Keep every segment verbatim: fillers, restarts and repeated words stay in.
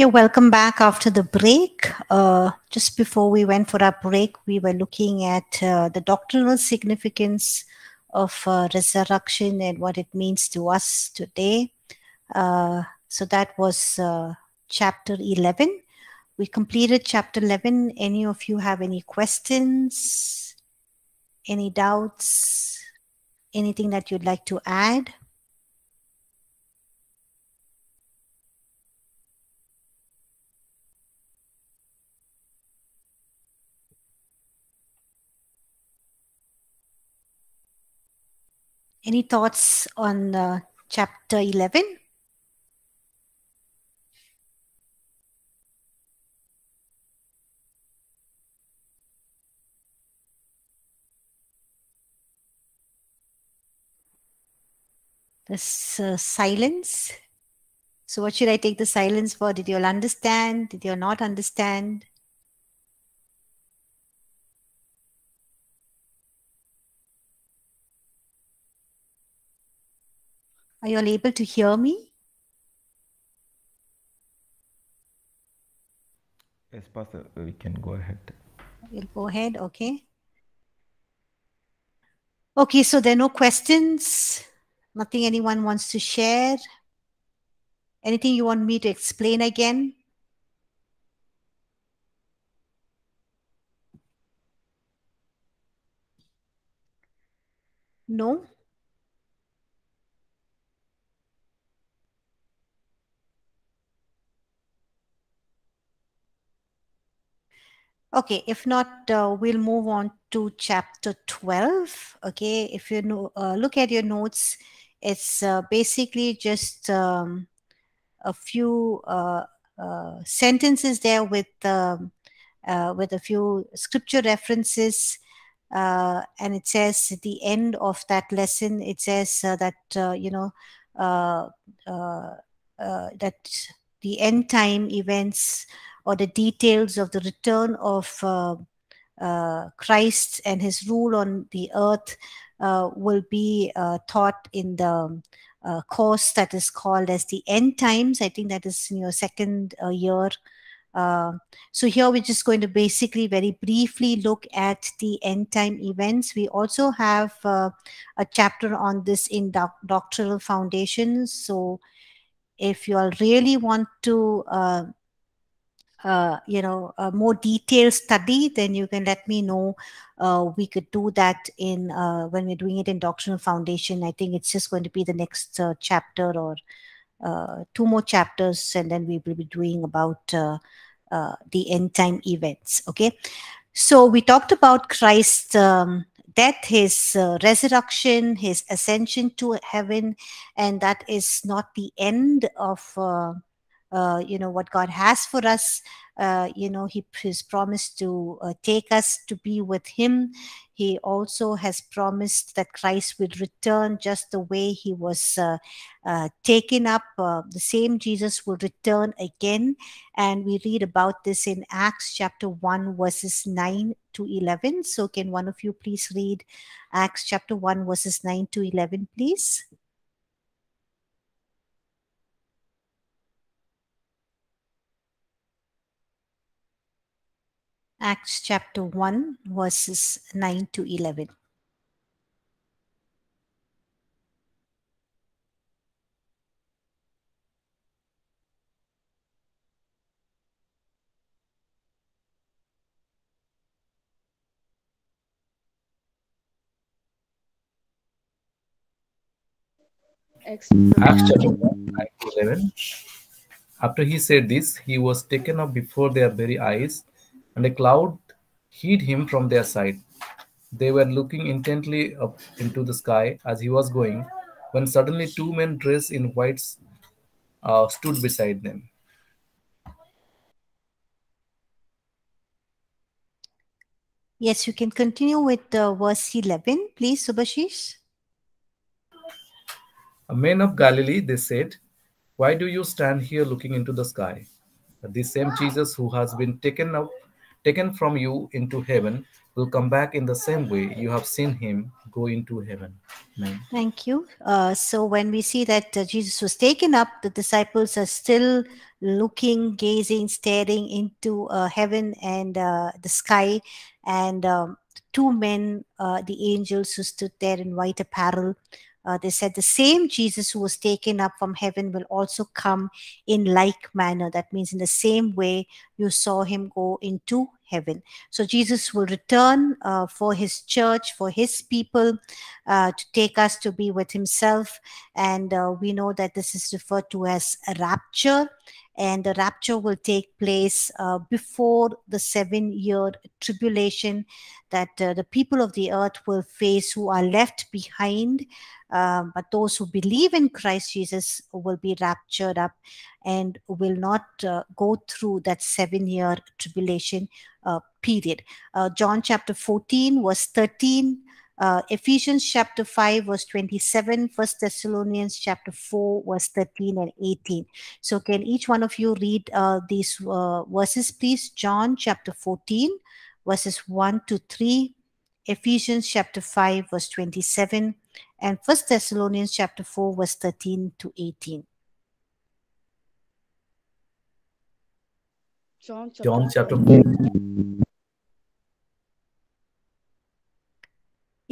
Okay, welcome back after the break. Uh, just before we went for our break, we were looking at uh, the doctrinal significance of uh, resurrection and what it means to us today. Uh, so that was uh, chapter eleven. We completed chapter eleven. Any of you have any questions, any doubts, anything that you'd like to add? Any thoughts on uh, chapter eleven? This uh, silence. So what should I take the silence for? Did you all understand? Did you all not understand? Are you all able to hear me? Yes, Pastor, we can go ahead. We'll go ahead, okay. Okay, so there are no questions. Nothing anyone wants to share. Anything you want me to explain again? No? Okay, if not, uh, we'll move on to chapter twelve. Okay, if you know, uh, look at your notes, it's uh, basically just um, a few uh, uh, sentences there with um, uh, with a few scripture references, uh, and it says at the end of that lesson, it says uh, that uh, you know uh, uh, uh, that the end time events, or the details of the return of uh, uh, Christ and his rule on the earth uh, will be uh, taught in the uh, course that is called as the End Times. I think that is in your second uh, year. Uh, so here we're just going to basically very briefly look at the end time events. We also have uh, a chapter on this in doc doctrinal foundations. So if you all really want to uh, Uh, you know, a more detailed study, then you can let me know. Uh, we could do that in uh, when we're doing it in Doctrinal Foundation. I think it's just going to be the next uh, chapter or uh, two more chapters, and then we will be doing about uh, uh, the end time events. Okay, so we talked about Christ's um, death, his uh, resurrection, his ascension to heaven, and that is not the end of Uh, Uh, you know, what God has for us. Uh, you know, he, He's promised to uh, take us to be with him. He also has promised that Christ will return just the way he was uh, uh, taken up. Uh, the same Jesus will return again. And we read about this in Acts chapter one, verses nine to eleven. So can one of you please read Acts chapter one, verses nine to eleven, please? Acts chapter one, verses nine to eleven. Acts chapter one, nine to eleven. After he said this, he was taken up before their very eyes, and a cloud hid him from their sight. They were looking intently up into the sky as he was going, when suddenly two men dressed in white uh, stood beside them. Yes, you can continue with uh, verse eleven, please, Subhashish. Men of Galilee, they said, why do you stand here looking into the sky? The same Jesus who has been taken up Taken from you into heaven will come back in the same way you have seen him go into heaven. Amen. Thank you. Uh, so when we see that uh, Jesus was taken up, the disciples are still looking, gazing, staring into uh, heaven and uh, the sky. And um, two men, uh, the angels who stood there in white apparel, Uh, they said the same Jesus who was taken up from heaven will also come in like manner. That means in the same way you saw him go into heaven. So Jesus will return uh, for his church, for his people, uh, to take us to be with himself. And uh, we know that this is referred to as a rapture. And the rapture will take place uh, before the seven-year tribulation that uh, the people of the earth will face who are left behind. Uh, but those who believe in Christ Jesus will be raptured up and will not uh, go through that seven-year tribulation uh, period. Uh, John chapter fourteen, verse thirteen. Uh, Ephesians chapter five, verse twenty-seven, First Thessalonians chapter four, verse thirteen and eighteen. So can each one of you read uh, these uh, verses, please? John chapter fourteen, verses one to three, Ephesians chapter five, verse twenty-seven, and First Thessalonians chapter four, verse thirteen to eighteen. John chapter, John chapter four.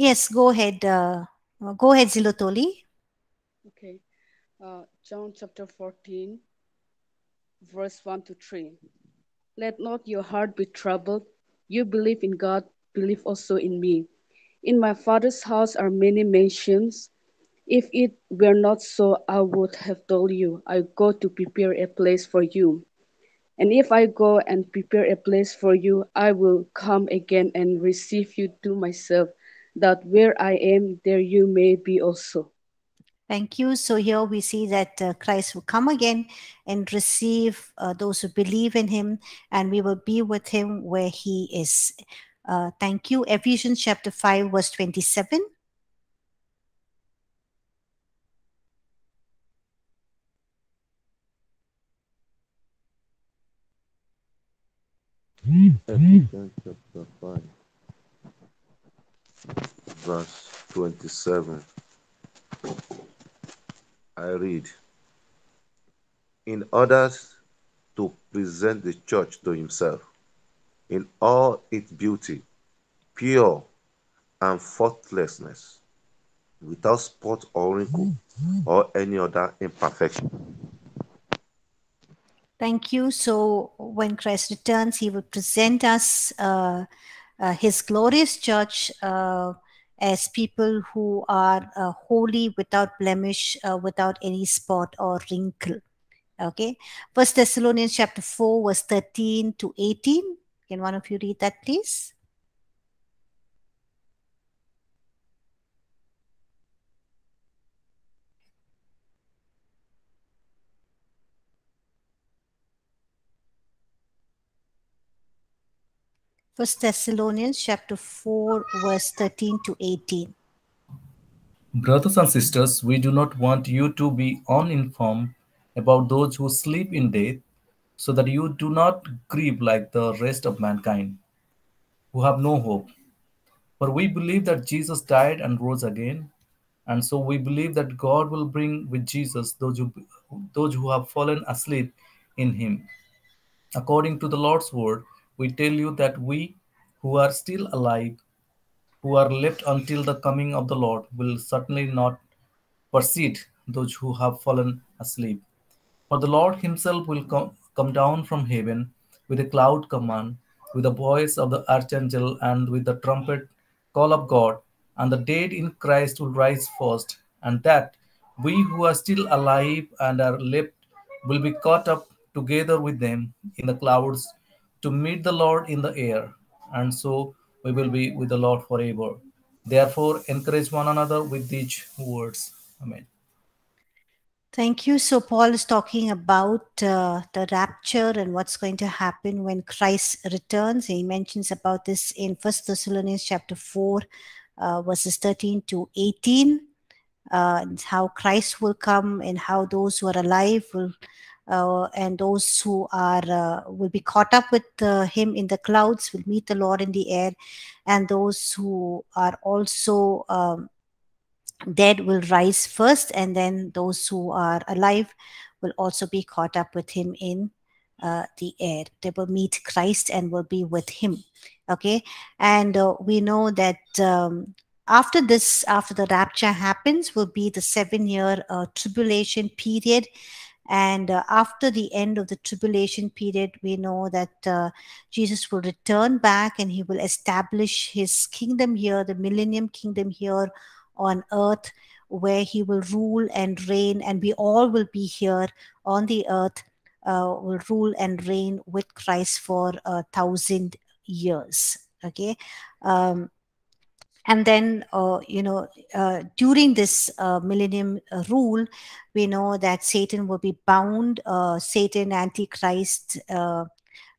Yes, go ahead. Uh, go ahead, Zilotoli. Okay. Uh, John chapter fourteen, verse one to three. Let not your heart be troubled. You believe in God, believe also in me. In my Father's house are many mansions. If it were not so, I would have told you, I go to prepare a place for you. And if I go and prepare a place for you, I will come again and receive you to myself, that where I am, there you may be also. Thank you. So here we see that uh, Christ will come again and receive uh, those who believe in him, and we will be with him where he is. Uh, thank you. Ephesians chapter five, verse twenty-seven. Ephesians chapter five. Verse twenty-seven, I read, in order to present the church to himself in all its beauty, pure and faultlessness, without spot or wrinkle or any other imperfection. Thank you. So when Christ returns, he will present us uh, uh, his glorious church, uh, as people who are uh, holy, without blemish, uh, without any spot or wrinkle. Okay. First Thessalonians chapter four, verse thirteen to eighteen. Can one of you read that, please? First Thessalonians chapter four, verse thirteen to eighteen. Brothers and sisters, we do not want you to be uninformed about those who sleep in death, so that you do not grieve like the rest of mankind, who have no hope. For we believe that Jesus died and rose again, and so we believe that God will bring with Jesus those who, those who have fallen asleep in him. According to the Lord's word, we tell you that we who are still alive, who are left until the coming of the Lord, will certainly not precede those who have fallen asleep. For the Lord himself will come, come down from heaven with a cloud command, with the voice of the archangel, and with the trumpet call of God, and the dead in Christ will rise first, and that we who are still alive and are left will be caught up together with them in the clouds to meet the Lord in the air, and so we will be with the Lord forever. Therefore, encourage one another with these words. Amen. Thank you. So Paul is talking about uh, the rapture and what's going to happen when Christ returns. He mentions about this in First Thessalonians chapter four, uh, verses thirteen to eighteen, uh, and how Christ will come and how those who are alive will uh, and those who are uh, will be caught up with uh, him in the clouds will meet the Lord in the air, and those who are also um, dead will rise first, and then those who are alive will also be caught up with him in uh, the air. They will meet Christ and will be with him. Okay, and uh, we know that um, after this, after the rapture happens, will be the seven-year uh, tribulation period. And uh, after the end of the tribulation period, we know that uh, Jesus will return back and he will establish his kingdom here, the millennium kingdom here on earth, where he will rule and reign, and we all will be here on the earth, uh, will rule and reign with Christ for a thousand years. Okay. Um, And then, uh, you know, uh, during this uh, millennium rule, we know that Satan will be bound. Uh, Satan, Antichrist, uh,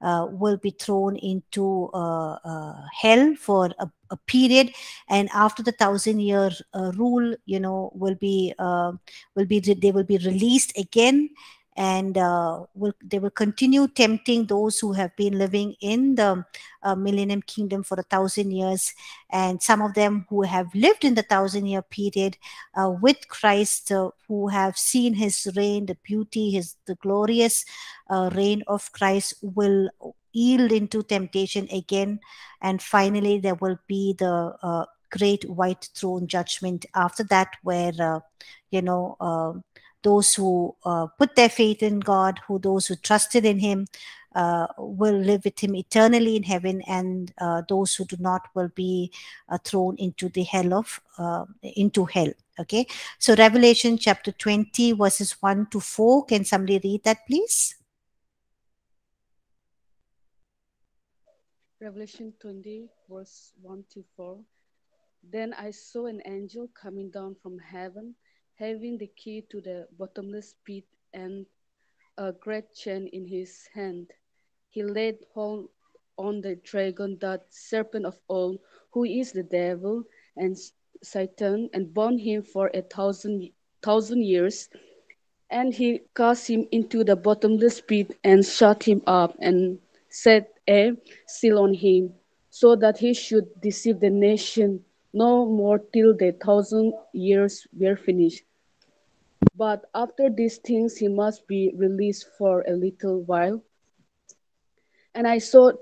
uh, will be thrown into uh, uh, hell for a, a period. And after the thousand-year uh, rule, you know, will be uh, will be they will be released again, and uh, will they will continue tempting those who have been living in the uh, millennium kingdom for a thousand years. And some of them who have lived in the thousand-year period uh, with Christ, uh, who have seen his reign, the beauty, his the glorious uh, reign of Christ, will yield into temptation again. And finally, there will be the uh, great white throne judgment after that, where, uh, you know, uh, those who uh, put their faith in God, who those who trusted in him, uh, will live with him eternally in heaven, and uh, those who do not will be uh, thrown into the hell of uh, into hell. Okay, so Revelation chapter twenty, verses one to four. Can somebody read that, please? Revelation twenty, verse one to four. Then I saw an angel coming down from heaven, having the key to the bottomless pit and a great chain in his hand. He laid hold on the dragon, that serpent of old, who is the devil and Satan, and bound him for a thousand, thousand years. And he cast him into the bottomless pit and shut him up, and set a seal on him, so that he should deceive the nation no more till the thousand years were finished. But after these things, he must be released for a little while. And I saw,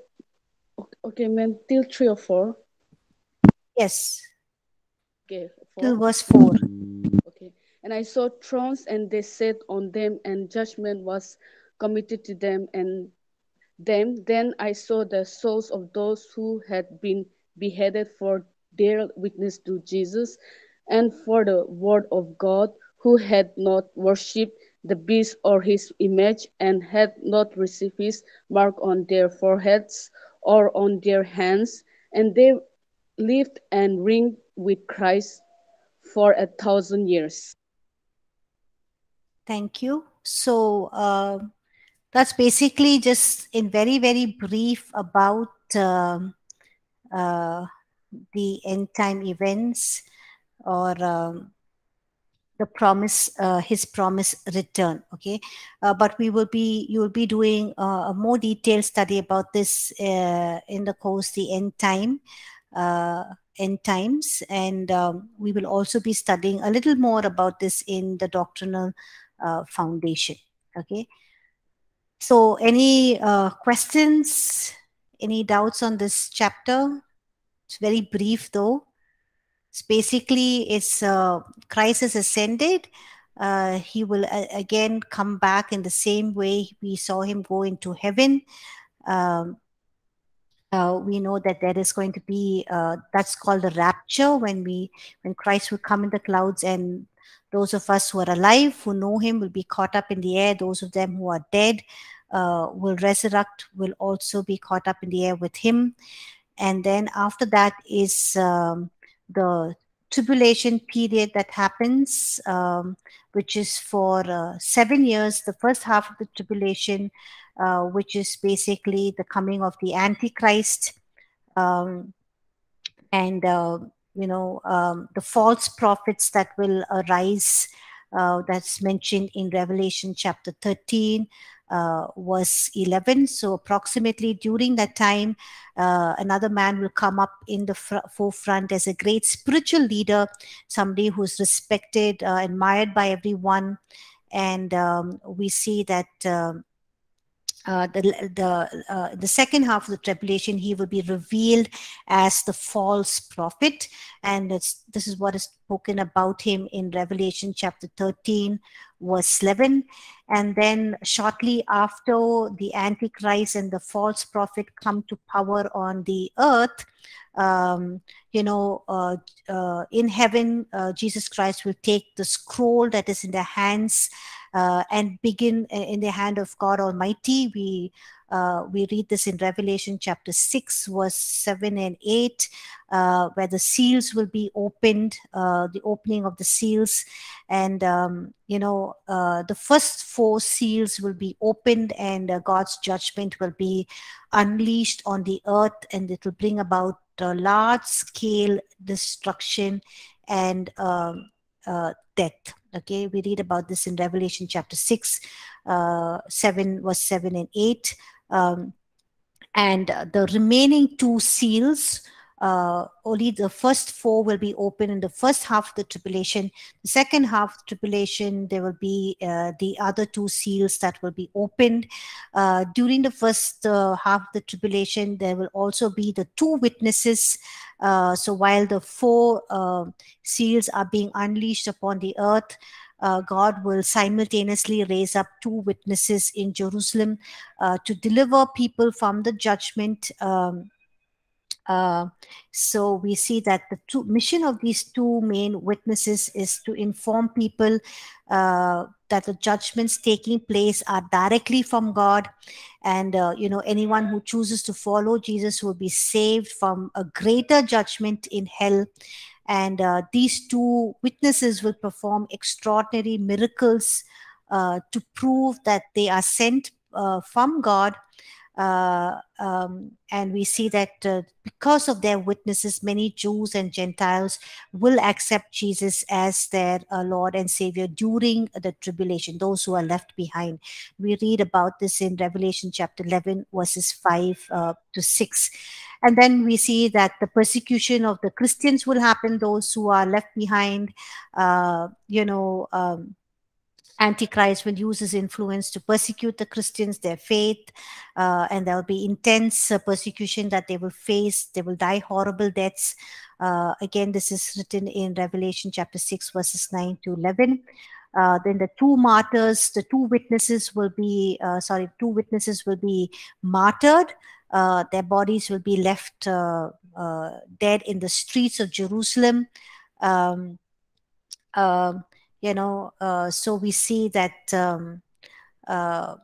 okay, man, till three or four? Yes. Okay. Four. Till verse four. Okay. And I saw thrones, and they sat on them, and judgment was committed to them and them. Then I saw the souls of those who had been beheaded for their witness to Jesus and for the word of God, who had not worshipped the beast or his image, and had not received his mark on their foreheads or on their hands. And they lived and reigned with Christ for a thousand years. Thank you. So uh, that's basically just in very, very brief about um, uh, the end time events, or um, the promise, uh, his promise return. Okay, uh, but we will be, you will be doing uh, a more detailed study about this uh, in the course, the end time, uh, end times, and um, we will also be studying a little more about this in the doctrinal uh, foundation. Okay, so any uh, questions, any doubts on this chapter? It's very brief, though. It's basically, it's uh, Christ has ascended. Uh, he will uh, again come back in the same way we saw him go into heaven. Um, uh, we know that there is going to be, uh, that's called the rapture, when we, when Christ will come in the clouds, and those of us who are alive, who know him, will be caught up in the air. Those of them who are dead uh, will resurrect, will also be caught up in the air with him. And then after that is um, the tribulation period that happens, um, which is for uh, seven years, the first half of the tribulation, uh, which is basically the coming of the Antichrist, um, and, uh, you know, um, the false prophets that will arise uh, that's mentioned in Revelation chapter thirteen, uh, verse eleven. So approximately during that time, uh, another man will come up in the fr forefront as a great spiritual leader, somebody who's respected, uh, admired by everyone. And um, we see that uh, uh, the the, uh, the second half of the tribulation, he will be revealed as the false prophet. And it's, this is what is spoken about him in Revelation chapter thirteen, verse eleven. And then shortly after the Antichrist and the false prophet come to power on the earth, um, you know, uh, uh, in heaven, uh, Jesus Christ will take the scroll that is in the hands uh, and begin in the hand of God Almighty. We Uh, we read this in Revelation chapter six, verse seven and eight, uh, where the seals will be opened, uh, the opening of the seals. And, um, you know, uh, the first four seals will be opened, and uh, God's judgment will be unleashed on the earth, and it will bring about uh, large-scale destruction and um, uh, death. Okay, we read about this in Revelation chapter six, uh, seven, verse seven and eight. Um, and the remaining two seals, uh, only the first four will be open in the first half of the tribulation. The second half of the tribulation, there will be uh, the other two seals that will be opened. Uh, during the first uh, half of the tribulation, there will also be the two witnesses. Uh, so while the four uh, seals are being unleashed upon the earth, Uh, God will simultaneously raise up two witnesses in Jerusalem uh, to deliver people from the judgment. Um, uh, so we see that the two, mission of these two main witnesses is to inform people uh, that the judgments taking place are directly from God. And, uh, you know, anyone who chooses to follow Jesus will be saved from a greater judgment in hell. And uh, these two witnesses will perform extraordinary miracles uh, to prove that they are sent uh, from God. Uh, um, and we see that uh, because of their witnesses, many Jews and Gentiles will accept Jesus as their uh, Lord and Savior during the tribulation, those who are left behind. We read about this in Revelation chapter eleven, verses five uh, to six. And then we see that the persecution of the Christians will happen, those who are left behind. uh, you know, um, Antichrist will use his influence to persecute the Christians, their faith, uh, and there will be intense uh, persecution that they will face. They will die horrible deaths. Uh, again, this is written in Revelation chapter six, verses nine to eleven. Uh, then the two martyrs, the two witnesses will be, uh, sorry, two witnesses will be martyred. Uh, their bodies will be left uh, uh, dead in the streets of Jerusalem. Um, uh, You know, uh, so we see that, um, uh,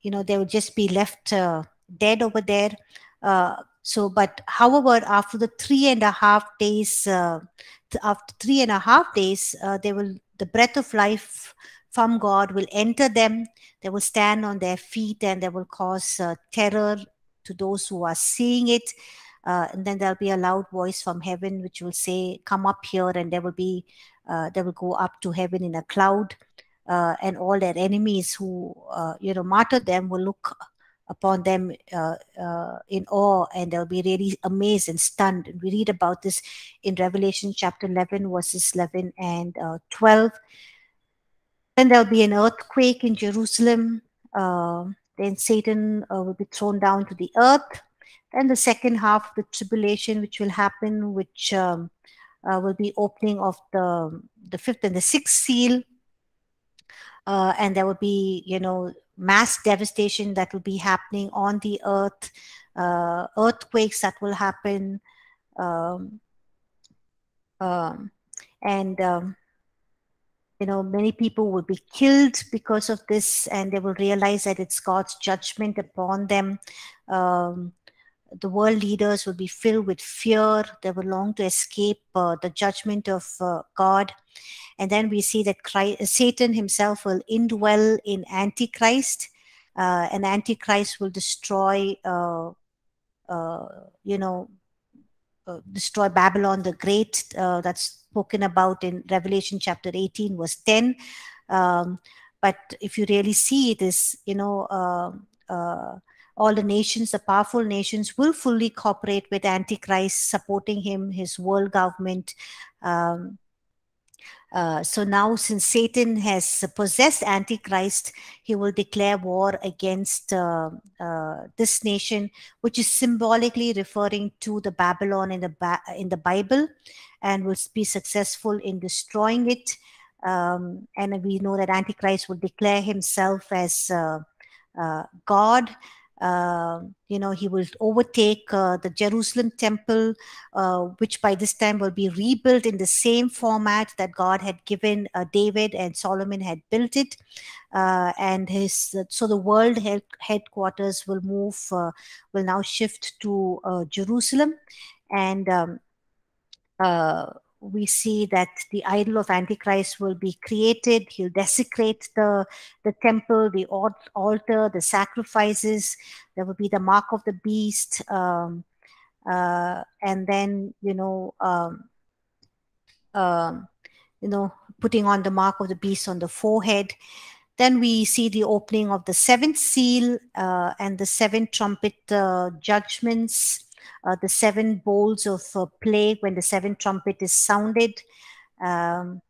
you know, they will just be left uh, dead over there. Uh, so, but however, after the three and a half days, uh, th after three and a half days, uh, they will, the breath of life from God will enter them. They will stand on their feet, and they will cause uh, terror to those who are seeing it. Uh, and then there'll be a loud voice from heaven, which will say, "Come up here," and there will be Uh, they will go up to heaven in a cloud, uh, and all their enemies who, uh, you know, martyred them will look upon them uh, uh, in awe, and they'll be really amazed and stunned. And we read about this in Revelation chapter eleven, verses eleven and uh, twelve. Then there'll be an earthquake in Jerusalem. Uh, then Satan uh, will be thrown down to the earth. Then the second half of the tribulation, which will happen, which... Um, Uh, will be opening of the the fifth and the sixth seal, uh, and there will be, you know, mass devastation that will be happening on the earth, uh, earthquakes that will happen, um, um, and um, you know, many people will be killed because of this, and they will realize that it's God's judgment upon them. Um, The world leaders will be filled with fear. They will long to escape uh, the judgment of uh, God. And then we see that Christ, Satan himself will indwell in Antichrist. Uh, and Antichrist will destroy, uh, uh, you know, uh, destroy Babylon the Great. Uh, that's spoken about in Revelation chapter eighteen, verse ten. Um, but if you really see this, you know, uh, uh, all the nations, the powerful nations, will fully cooperate with Antichrist, supporting him, his world government. Um, Uh, so now, since Satan has possessed Antichrist, he will declare war against uh, uh, this nation, which is symbolically referring to the Babylon in the ba in the Bible, and will be successful in destroying it. Um, and we know that Antichrist will declare himself as uh, uh, God. Uh, you know, he will overtake uh, the Jerusalem temple, uh, which by this time will be rebuilt in the same format that God had given uh, David and Solomon had built it. Uh, and his uh, so the world head headquarters will move, uh, will now shift to uh, Jerusalem. And um, uh, we see that the idol of Antichrist will be created. He'll desecrate the, the temple, the altar, the sacrifices. There will be the mark of the beast. Um, uh, and then, you know, um, um, you know, putting on the mark of the beast on the forehead. Then we see the opening of the seventh seal uh, and the seven trumpet uh, judgments. Uh, the seven bowls of uh, plague when the seventh trumpet is sounded. Um,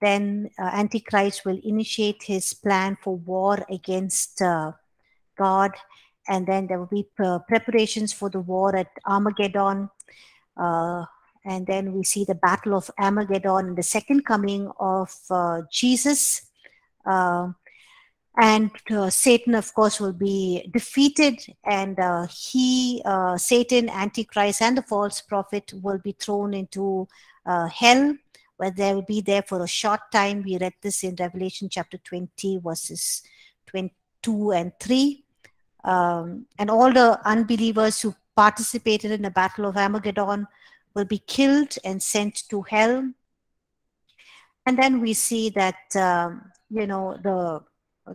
then uh, Antichrist will initiate his plan for war against uh, God. And then there will be uh, preparations for the war at Armageddon. Uh, and then we see the battle of Armageddon and the second coming of uh, Jesus. Uh, And uh, Satan, of course, will be defeated, and uh, he, uh, Satan, Antichrist, and the false prophet will be thrown into uh, hell, where they will be there for a short time. We read this in Revelation chapter twenty, verses twenty-two and three. Um, and all the unbelievers who participated in the battle of Armageddon will be killed and sent to hell. And then we see that, um, you know, the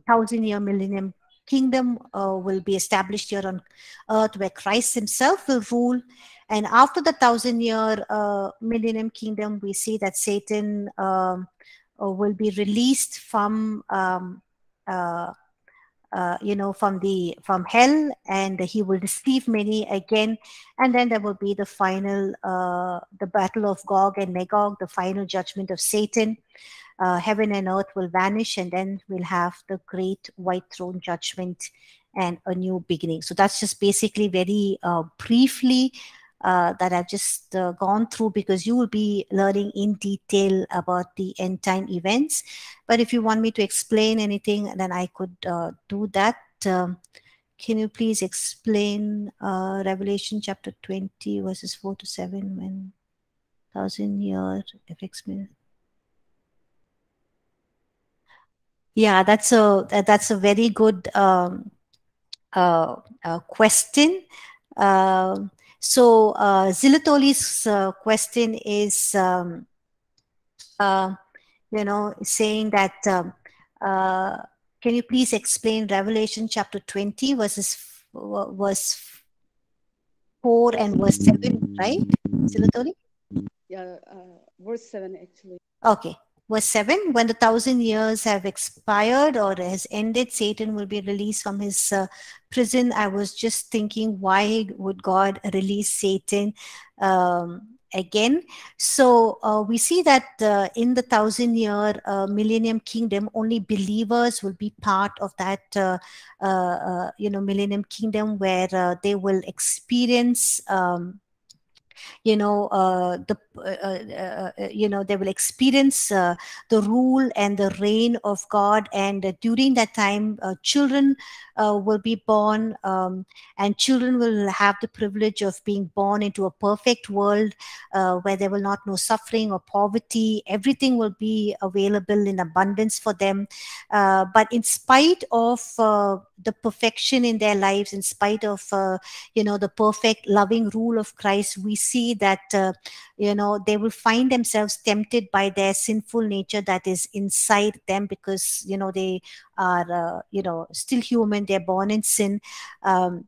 thousand-year millennium kingdom uh, will be established here on earth, where Christ himself will rule. And after the thousand-year uh, millennium kingdom, we see that Satan uh, will be released from, um, uh, uh, you know, from the from hell, and he will deceive many again. And then there will be the final, uh, the battle of Gog and Magog, the final judgment of Satan. Uh, heaven and earth will vanish, and then we'll have the great white throne judgment and a new beginning. So that's just basically very uh, briefly uh, that I've just uh, gone through, because you will be learning in detail about the end time events. But if you want me to explain anything, then I could uh, do that. Um, can you please explain uh, Revelation chapter twenty, verses four to seven, when thousand year effects? Yeah, that's a that's a very good um, uh, uh, question. Uh, so uh, Zilotoli's uh, question is, um, uh, you know, saying that, um, uh, can you please explain Revelation chapter twenty, verses verse four and verse seven, right, Zilotoli? Yeah, uh, verse seven actually. Okay. Verse seven, when the thousand years have expired or has ended, Satan will be released from his uh, prison. I was just thinking, why would God release Satan um, again? So uh, we see that uh, in the thousand year uh, millennium kingdom, only believers will be part of that uh, uh, uh, you know, millennium kingdom, where uh, they will experience um, you know, uh, the uh, uh, you know, they will experience uh, the rule and the reign of God. And uh, during that time, uh, children uh, will be born, um, and children will have the privilege of being born into a perfect world uh, where they will not know suffering or poverty. Everything will be available in abundance for them. Uh, but in spite of uh, the perfection in their lives, in spite of uh, you know, the perfect loving rule of Christ, we see that uh, you know, they will find themselves tempted by their sinful nature that is inside them, because you know, they are uh, you know, still human, they're born in sin. Um,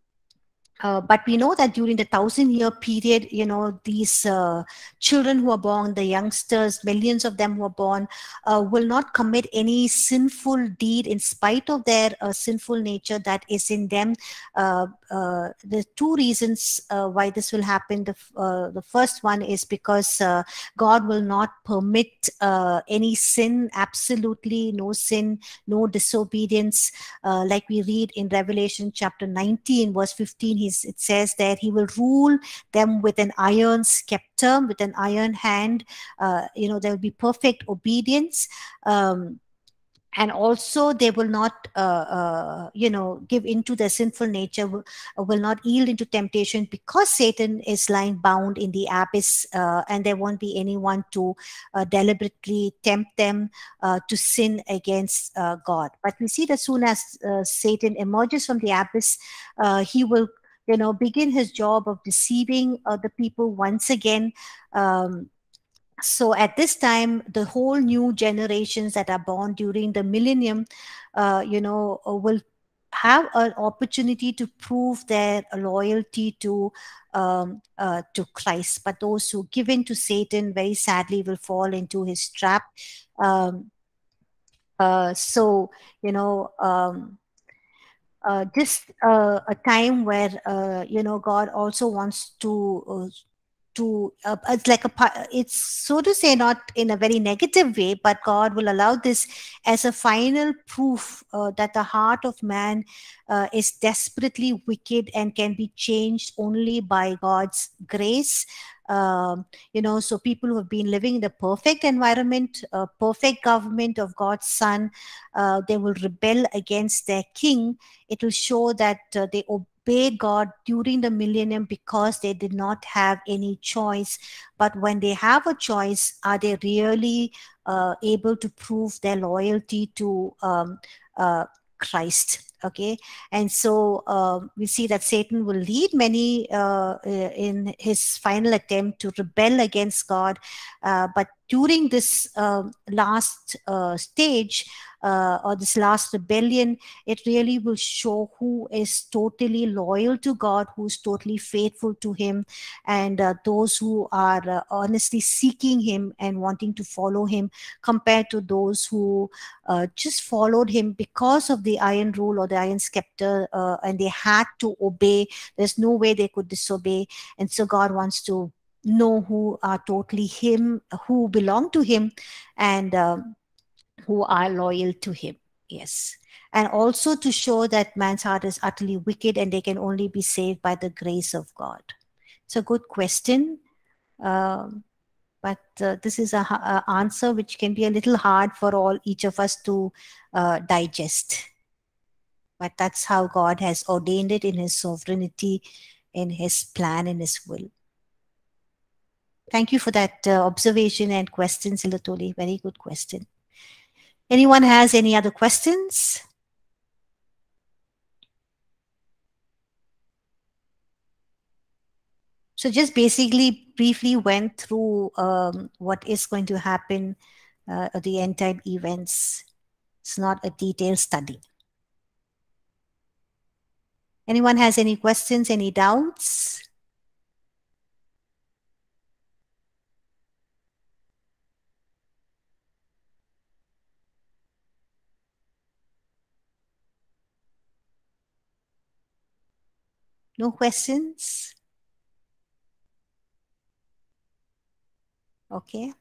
Uh, but we know that during the thousand-year period, you know, these uh, children who are born, the youngsters, millions of them who are born, uh, will not commit any sinful deed in spite of their uh, sinful nature that is in them. Uh, uh, there's two reasons uh, why this will happen. The, uh, the first one is because uh, God will not permit uh, any sin, absolutely no sin, no disobedience. Uh, like we read in Revelation chapter nineteen, verse fifteen, he it says that he will rule them with an iron scepter, with an iron hand. Uh, you know, there will be perfect obedience. Um, and also they will not, uh, uh, you know, give into their sinful nature, will, will not yield into temptation, because Satan is lying bound in the abyss, uh, and there won't be anyone to uh, deliberately tempt them uh, to sin against uh, God. But we see that soon as uh, Satan emerges from the abyss, uh, he will you know, begin his job of deceiving uh, the people once again. Um, so at this time, the whole new generations that are born during the millennium, uh, you know, will have an opportunity to prove their loyalty to um, uh, to Christ. But those who give in to Satan, very sadly, will fall into his trap. Um, uh, so, you know, um, Uh, just uh, a time where, uh, you know, God also wants to, uh, to uh, it's like a, it's so to say, not in a very negative way, but God will allow this as a final proof uh, that the heart of man uh, is desperately wicked and can be changed only by God's grace. Um, you know, so people who have been living in the perfect environment, uh, perfect government of God's Son, uh, they will rebel against their king. It will show that uh, they obeyed God during the millennium because they did not have any choice. But when they have a choice, are they really uh, able to prove their loyalty to um, uh, Christ? Okay, and so uh, we see that Satan will lead many uh, in his final attempt to rebel against God. Uh, but during this uh, last uh, stage uh, or this last rebellion, it really will show who is totally loyal to God, who is totally faithful to him, and uh, those who are uh, honestly seeking him and wanting to follow him, compared to those who uh, just followed him because of the iron rule or the iron scepter, uh, and they had to obey. There's no way they could disobey. And so God wants to know who are totally him, who belong to him, and uh, who are loyal to him. Yes. And also to show that man's heart is utterly wicked and they can only be saved by the grace of God. It's a good question. Um, but uh, this is an answer which can be a little hard for all each of us to uh, digest. But that's how God has ordained it in his sovereignty, in his plan, in his will. Thank you for that uh, observation and question, Silatoli. Very good question. Anyone has any other questions? So just basically briefly went through um, what is going to happen uh, at the end time events. It's not a detailed study. Anyone has any questions, any doubts? No questions? Okay.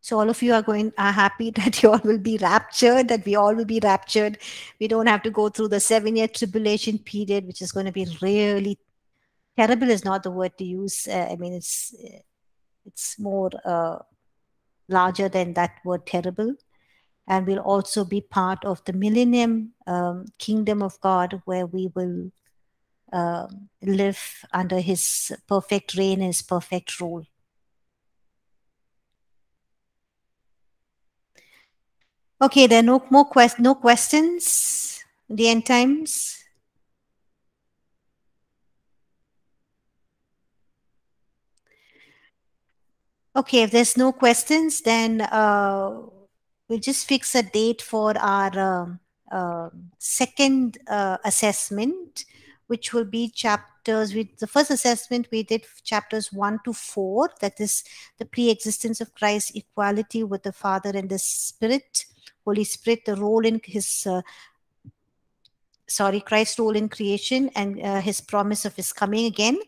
So all of you are going are happy that you all will be raptured, that we all will be raptured. We don't have to go through the seven-year tribulation period, which is going to be really terrible. Is not the word to use. Uh, I mean, it's it's more uh, larger than that word terrible. And we'll also be part of the millennium um, kingdom of God, where we will uh, live under his perfect reign, his perfect rule. Okay, there are no more quest no questions in the end times. Okay, if there's no questions, then uh, we'll just fix a date for our uh, uh, second uh, assessment, which will be chapters. We, the first assessment we did chapters one to four, that is the pre-existence of Christ, equality with the Father and the Spirit, Holy Spirit, the role in his, uh, sorry, Christ's role in creation, and uh, his promise of his coming again.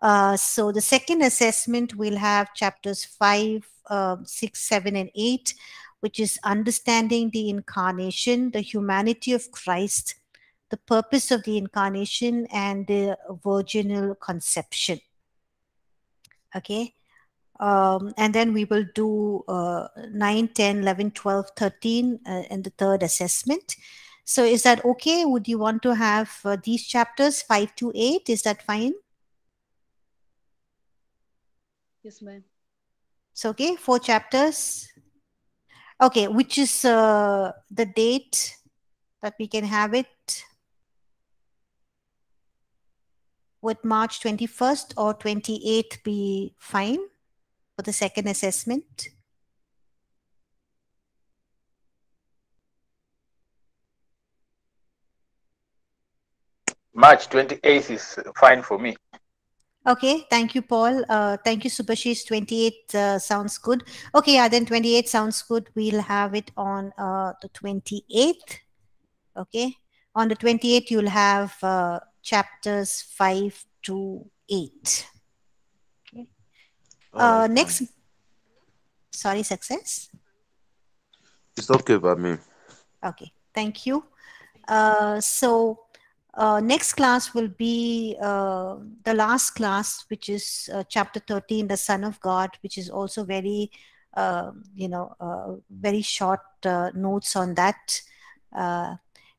Uh, so the second assessment will have chapters five, uh, six, seven, and eight, which is understanding the incarnation, the humanity of Christ, the purpose of the incarnation, and the virginal conception. Okay. Um, and then we will do uh, nine, ten, eleven, twelve, thirteen uh, and the third assessment. So is that okay? Would you want to have uh, these chapters five to eight? Is that fine? Yes, ma'am. So, okay, four chapters. Okay, which is uh, the date that we can have it? Would March twenty-first or twenty-eighth be fine for the second assessment? March twenty-eighth is fine for me. Okay, thank you, Paul. Uh, thank you, Subhashish. twenty-eighth uh, sounds good. Okay, yeah, then twenty-eighth sounds good. We'll have it on uh, the twenty-eighth. Okay, on the twenty-eighth, you'll have... Uh, chapters five to eight. Okay. Uh, next. Sorry, Success. It's okay by me. Okay, thank you. Uh, so uh, next class will be uh, the last class, which is uh, chapter thirteen, the Son of God, which is also very, uh, you know, uh, very short uh, notes on that. Uh,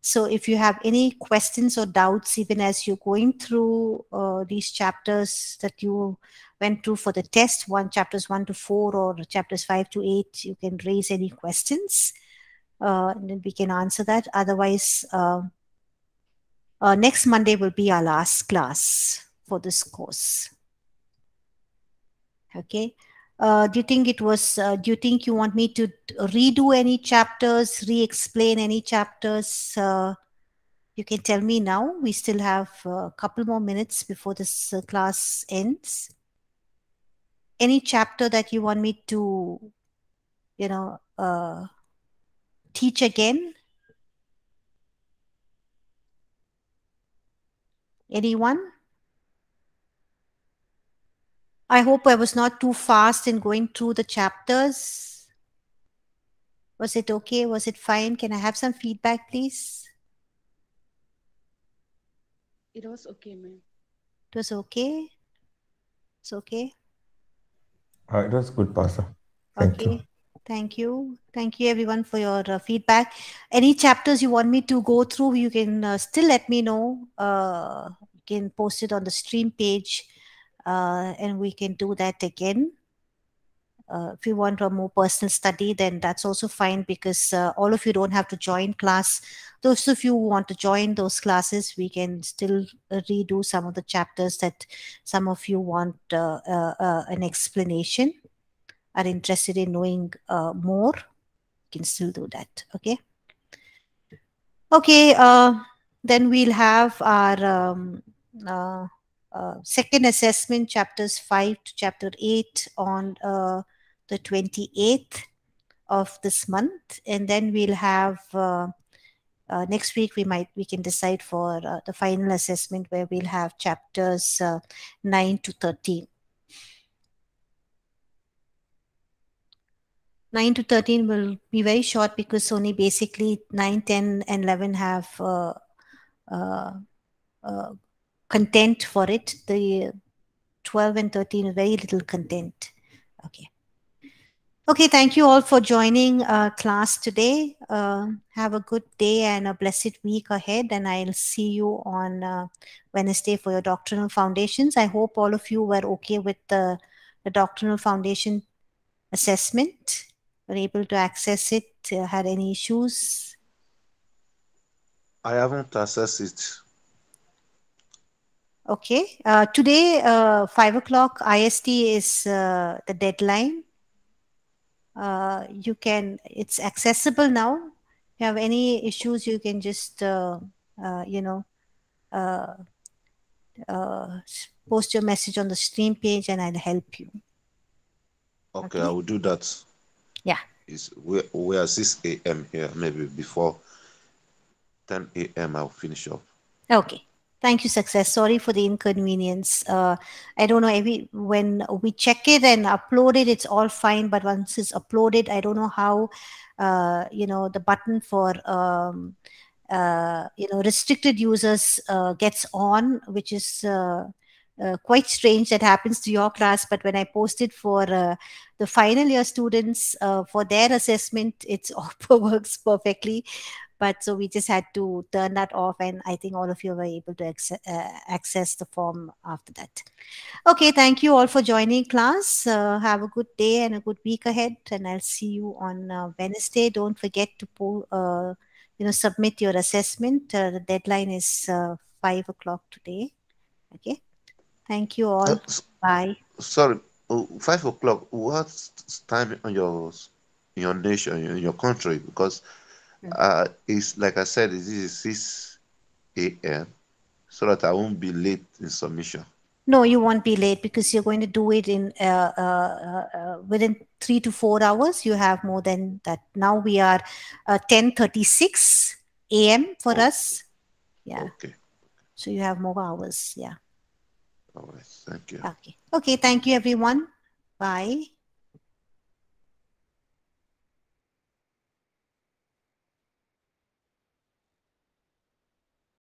So if you have any questions or doubts, even as you're going through uh, these chapters that you went through for the test, one chapters one to four or chapters five to eight, you can raise any questions uh, and then we can answer that. Otherwise, uh, uh, next Monday will be our last class for this course. Okay. Uh, do you think it was, uh, do you think you want me to redo any chapters, re-explain any chapters? Uh, you can tell me now. We still have a couple more minutes before this uh, class ends. Any chapter that you want me to, you know, uh, teach again? Anyone? I hope I was not too fast in going through the chapters. Was it okay? Was it fine? Can I have some feedback, please? It was okay, ma'am. It was okay? It's okay? Uh, it was good, Pastor. Thank okay. You. Thank you. Thank you, everyone, for your uh, feedback. Any chapters you want me to go through, you can uh, still let me know. Uh, you can post it on the stream page. Uh, and we can do that again. Uh, if you want a more personal study, then that's also fine, because uh, all of you don't have to join class. Those of you who want to join those classes, we can still uh, redo some of the chapters that some of you want uh, uh, uh, an explanation, are interested in knowing uh, more. You can still do that, okay? Okay, uh, then we'll have our... Um, uh, Uh, second assessment, chapters five to chapter eight on uh, the twenty-eighth of this month. And then we'll have, uh, uh, next week we might, we can decide for uh, the final assessment, where we'll have chapters uh, nine to thirteen. nine to thirteen will be very short, because only basically nine, ten, and eleven have uh, uh, uh, content for it. The twelve and thirteen, very little content. Okay. Okay, thank you all for joining uh, class today. Uh, have a good day and a blessed week ahead, and I'll see you on uh, Wednesday for your doctrinal foundations. I hope all of you were okay with the, the doctrinal foundation assessment, were able to access it, uh, had any issues. I haven't accessed it. Okay, uh, today uh, five o'clock I S T is uh, the deadline. Uh, you can, it's accessible now. you have any issues, you can just, uh, uh, you know, uh, uh, post your message on the stream page and I'll help you. Okay, okay. I will do that. Yeah. It's, we're, we're six A M here, maybe before ten A M I'll finish up. Okay. Thank you, Success. Sorry for the inconvenience. Uh, I don't know, every, when we check it and upload it, it's all fine. But once it's uploaded, I don't know how, uh, you know, the button for, um, uh, you know, restricted users uh, gets on, which is uh, uh, quite strange. That happens to your class. But when I posted for uh, the final year students uh, for their assessment, it works perfectly. But so we just had to turn that off, and I think all of you were able to access, uh, access the form after that. Okay, thank you all for joining class. Uh, have a good day and a good week ahead, and I'll see you on uh, Wednesday. Don't forget to po uh, you know, submit your assessment. Uh, the deadline is uh, five o'clock today. Okay, thank you all. Uh, Bye. Sorry, oh, five o'clock. What's time on your in your nation, in your country? Because Uh, it's like I said, this is six A M so that I won't be late in submission. No, you won't be late because you're going to do it in uh, uh, uh, within three to four hours. You have more than that. Now we are uh, ten thirty-six A M for okay. us. Yeah. Okay. So you have more hours. Yeah. All right. Thank you. Okay. Okay. Thank you, everyone. Bye.